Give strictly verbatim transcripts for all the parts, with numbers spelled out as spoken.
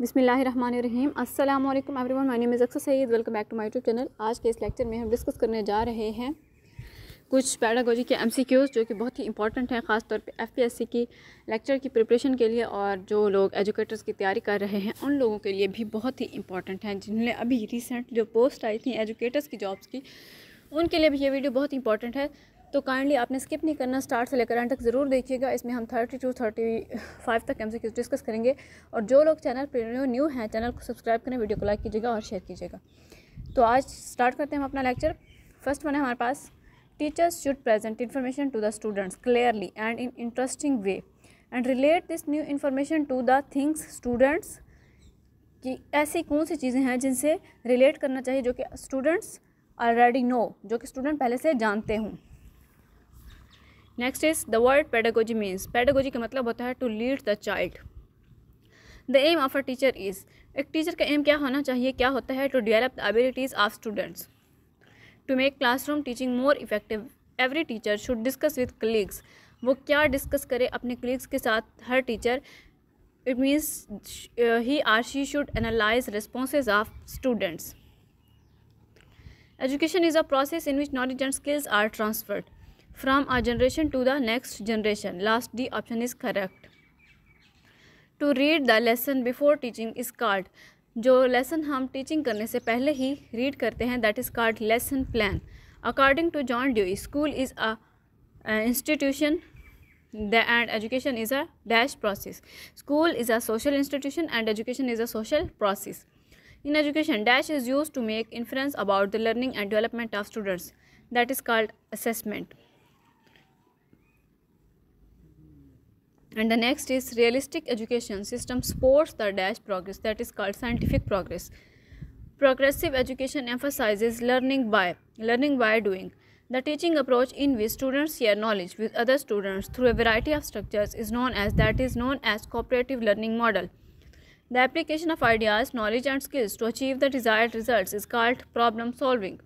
बिस्मिल्लाहिर्रहमानिर्रहीम अस्सलाम वालेकुम everyone, my name is Aqsa Saeed. Welcome back to my YouTube channel. आज के इस लेक्चर में हम डिस्कस करने जा रहे हैं कुछ पेडागोजी के एमसीक्यूज़ जो कि बहुत ही इंपॉर्टेंट हैं, ख़ासतौर पे एफपीएससी की लेक्चर की प्रिपरेशन के लिए, और जो लोग एजुकेटर्स की तैयारी कर रहे हैं उन लोगों के लिए भी बहुत ही इंपॉर्टेंट हैं। जिन्होंने अभी रिसेंट जो पोस्ट आई थी एजुकेटर्स की, जॉब्स की, उनके लिए भी ये वीडियो बहुत इंपॉर्टेंट है। तो काइंडली आपने स्किप नहीं करना, स्टार्ट से लेकर एंड तक ज़रूर देखिएगा। इसमें हम थर्टी टू थर्टी फाइव तक एमसीक्यूज़ डिस्कस करेंगे। और जो लोग चैनल पर न्यू हैं, चैनल को सब्सक्राइब करें, वीडियो को लाइक कीजिएगा और शेयर कीजिएगा। तो आज स्टार्ट करते हैं हम अपना लेक्चर। फर्स्ट वन है हमारे पास, teachers should present information to the students clearly and in interesting way and relate this new information to the things students. कि ऐसी कौन सी चीज़ें हैं जिनसे रिलेट करना चाहिए जो कि स्टूडेंट्स ऑलरेडी नो, जो कि स्टूडेंट पहले से जानते हों। Next is the word pedagogy means. Pedagogy का मतलब होता है to lead the child. The aim of a teacher is, एक टीचर का एम क्या होना चाहिए, क्या होता है, to develop the abilities of students to make classroom teaching more effective. Every teacher should discuss with colleagues, वो क्या डिस्कस करे अपने कलीग्स के साथ हर teacher. It means he or she should analyse responses of students. Education is a process in which knowledge and skills are transferred From a generation to the next generation. Last D option is correct. To read the lesson before teaching is called, जो lesson हम teaching करने से पहले ही read करते हैं, that is called lesson plan. According to John Dewey, school is a, a institution and education is a dash process. School is a social institution and education is a social process. In education, dash is used to make inference about the learning and development of students. That is called assessment. And the next is realistic education system supports the dash progress, that is called scientific progress. Progressive education emphasizes learning by learning by doing. The teaching approach in which students share knowledge with other students through a variety of structures is known as that is known as cooperative learning model. The application of ideas, knowledge and skills to achieve the desired results is called problem solving.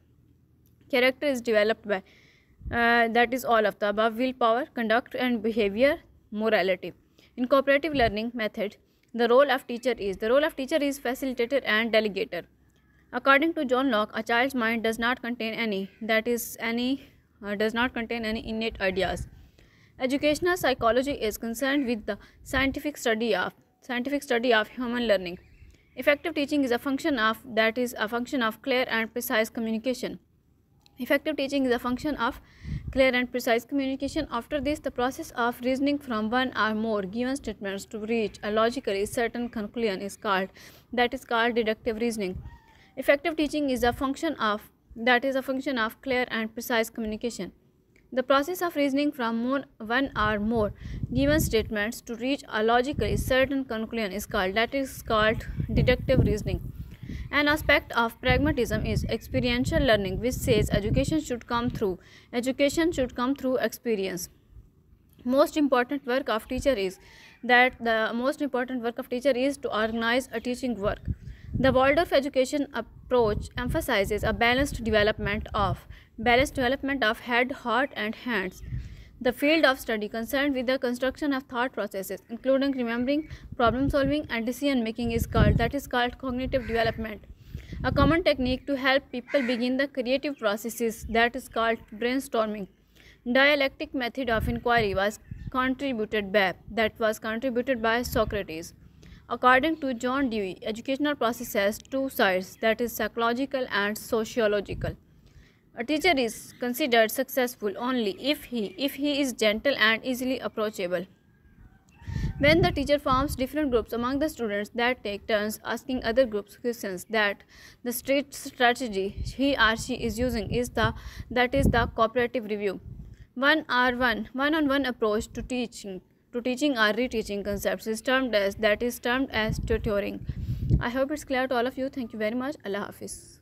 Character is developed by uh, that is all of the above: willpower, conduct and behavior. Morality. In cooperative learning method, the role of teacher is the role of teacher is facilitator and delegator. According to John Locke, a child's mind does not contain any that is any uh, does not contain any innate ideas. Educational psychology is concerned with the scientific study of scientific study of human learning. Effective teaching is a function of that is a function of clear and precise communication. Effective teaching is a function of clear and precise communication. After this, the process of reasoning from one or more given statements to reach a logically certain conclusion is called that is called deductive reasoning. Effective teaching is a function of that is a function of clear and precise communication. The process of reasoning from more, one or more given statements to reach a logically certain conclusion is called that is called deductive reasoning. An aspect of pragmatism is experiential learning, which says education should come through education should come through experience. Most important work of teacher is that the most important work of teacher is to organize a teaching work. The Waldorf education approach emphasizes a balanced development of balanced development of head, heart and hands. The field of study concerned with the construction of thought processes, including remembering, problem solving and decision making is called that is called cognitive development. A common technique to help people begin the creative processes that is called brainstorming. Dialectic method of inquiry was contributed by that was contributed by Socrates. According to John Dewey, educational process has two sides, that is psychological and sociological. A teacher is considered successful only if he if he is gentle and easily approachable. When the teacher forms different groups among the students that take turns asking other groups questions, that the strategy he or she is using is the that is the cooperative review. One or one one on one approach to teaching to teaching or reteaching concepts is termed as that is termed as tutoring. I hope it's clear to all of you. Thank you very much. Allah Hafiz.